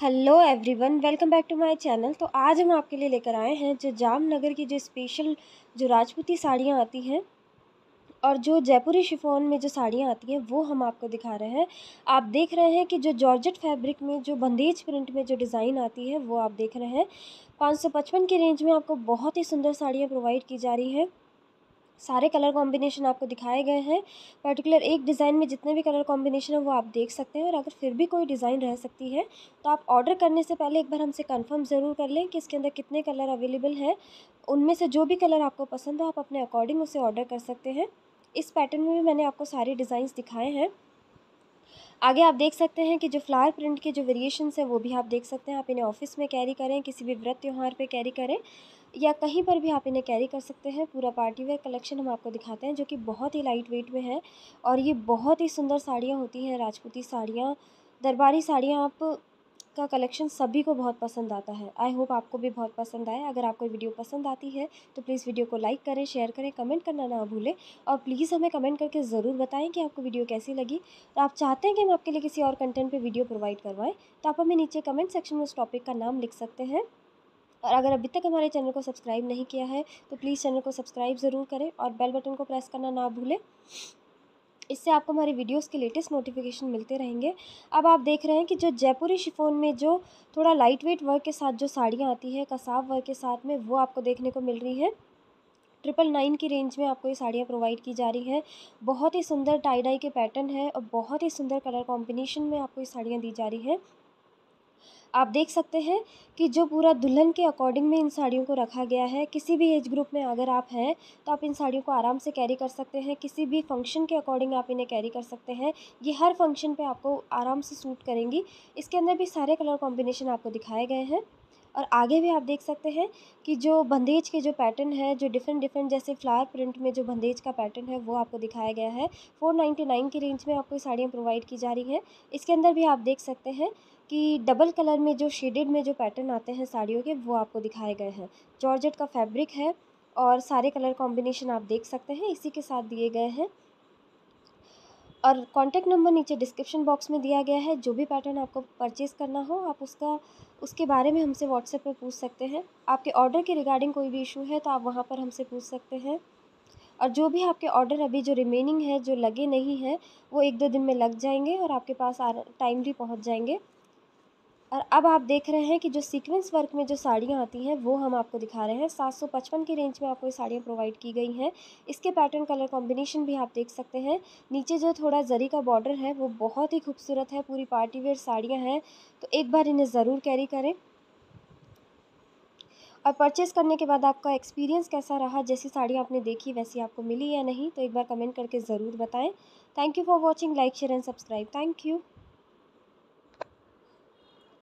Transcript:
Hello everyone, welcome back to my channel. तो आज हम आपके लिए लेकर आए हैं जो जामनगर की जो स्पेशल जो राजपूती साड़ियाँ आती हैं और जो जयपुरी शिफॉन में जो साड़ियाँ आती हैं वो हम आपको दिखा रहे हैं। आप देख रहे हैं कि जो जॉर्जेट फैब्रिक में जो बंदेज प्रिंट में जो डिज़ाइन आती है वो आप देख रहे हैं। 555 की रेंज में आपको बहुत ही सुंदर साड़ियाँ प्रोवाइड की जा रही है। सारे कलर कॉम्बिनेशन आपको दिखाए गए हैं। पर्टिकुलर एक डिज़ाइन में जितने भी कलर कॉम्बिनेशन है वो आप देख सकते हैं। और अगर फिर भी कोई डिज़ाइन रह सकती है तो आप ऑर्डर करने से पहले एक बार हमसे कंफर्म ज़रूर कर लें कि इसके अंदर कितने कलर अवेलेबल हैं। उनमें से जो भी कलर आपको पसंद हो आप अपने अकॉर्डिंग उसे ऑर्डर कर सकते हैं। इस पैटर्न में भी मैंने आपको सारे डिज़ाइंस दिखाए हैं। आगे आप देख सकते हैं कि जो फ्लावर प्रिंट के जो वेरिएशंस है वो भी आप देख सकते हैं। आप इन्हें ऑफिस में कैरी करें, किसी भी व्रत त्यौहार पे कैरी करें या कहीं पर भी आप इन्हें कैरी कर सकते हैं। पूरा पार्टी वेयर कलेक्शन हम आपको दिखाते हैं जो कि बहुत ही लाइट वेट में है। और ये बहुत ही सुंदर साड़ियाँ होती हैं, राजपूती साड़ियाँ, दरबारी साड़ियाँ। आप का कलेक्शन सभी को बहुत पसंद आता है। आई होप आपको भी बहुत पसंद आए। अगर आपको वीडियो पसंद आती है तो प्लीज़ वीडियो को लाइक करें, शेयर करें, कमेंट करना ना भूलें। और प्लीज़ हमें कमेंट करके ज़रूर बताएं कि आपको वीडियो कैसी लगी और आप चाहते हैं कि हम आपके लिए किसी और कंटेंट पे वीडियो प्रोवाइड करवाएं तो आप हमें नीचे कमेंट सेक्शन में उस टॉपिक का नाम लिख सकते हैं। और अगर अभी तक हमारे चैनल को सब्सक्राइब नहीं किया है तो प्लीज़ चैनल को सब्सक्राइब ज़रूर करें और बेल बटन को प्रेस करना ना भूलें। इससे आपको हमारे वीडियोस के लेटेस्ट नोटिफिकेशन मिलते रहेंगे। अब आप देख रहे हैं कि जो जयपुरी शिफॉन में जो थोड़ा लाइट वेट वर्क के साथ जो साड़ियाँ आती है कसाब वर्क के साथ में वो आपको देखने को मिल रही है। 999 की रेंज में आपको ये साड़ियाँ प्रोवाइड की जा रही है। बहुत ही सुंदर टाई डाई के पैटर्न है और बहुत ही सुंदर कलर कॉम्बिनेशन में आपको ये साड़ियाँ दी जा रही है। आप देख सकते हैं कि जो पूरा दुल्हन के अकॉर्डिंग में इन साड़ियों को रखा गया है। किसी भी एज ग्रुप में अगर आप हैं तो आप इन साड़ियों को आराम से कैरी कर सकते हैं। किसी भी फंक्शन के अकॉर्डिंग आप इन्हें कैरी कर सकते हैं। ये हर फंक्शन पे आपको आराम से सूट करेंगी। इसके अंदर भी सारे कलर कॉम्बिनेशन आपको दिखाए गए हैं। और आगे भी आप देख सकते हैं कि जो बंदेज के जो पैटर्न है, जो डिफरेंट जैसे फ्लावर प्रिंट में जो बंदेज का पैटर्न है वो आपको दिखाया गया है। 499 की रेंज में आपको ये साड़ियाँ प्रोवाइड की जा रही हैं। इसके अंदर भी आप देख सकते हैं कि डबल कलर में जो शेडेड में जो पैटर्न आते हैं साड़ियों के वो आपको दिखाए गए हैं। जॉर्जेट का फैब्रिक है और सारे कलर कॉम्बिनेशन आप देख सकते हैं इसी के साथ दिए गए हैं। और कॉन्टैक्ट नंबर नीचे डिस्क्रिप्शन बॉक्स में दिया गया है। जो भी पैटर्न आपको परचेज़ करना हो आप उसके बारे में हमसे व्हाट्सएप पर पूछ सकते हैं। आपके ऑर्डर के रिगार्डिंग कोई भी इशू है तो आप वहाँ पर हमसे पूछ सकते हैं। और जो भी आपके ऑर्डर अभी जो रिमेनिंग है, जो लगे नहीं है, वो 1-2 दिन में लग जाएंगे और आपके पास टाइमली पहुँच जाएंगे। और अब आप देख रहे हैं कि जो सीक्वेंस वर्क में जो साड़ियाँ आती हैं वो हम आपको दिखा रहे हैं। 755 की रेंज में आपको ये साड़ियाँ प्रोवाइड की गई हैं। इसके पैटर्न कलर कॉम्बिनेशन भी आप देख सकते हैं। नीचे जो थोड़ा जरी का बॉर्डर है वो बहुत ही खूबसूरत है। पूरी पार्टी वेयर साड़ियाँ हैं तो एक बार इन्हें ज़रूर कैरी करें। और परचेज़ करने के बाद आपका एक्सपीरियंस कैसा रहा, जैसी साड़ियाँ आपने देखी वैसी आपको मिली या नहीं, तो एक बार कमेंट करके ज़रूर बताएँ। Thank you for watching. Like, share and subscribe. Thank you.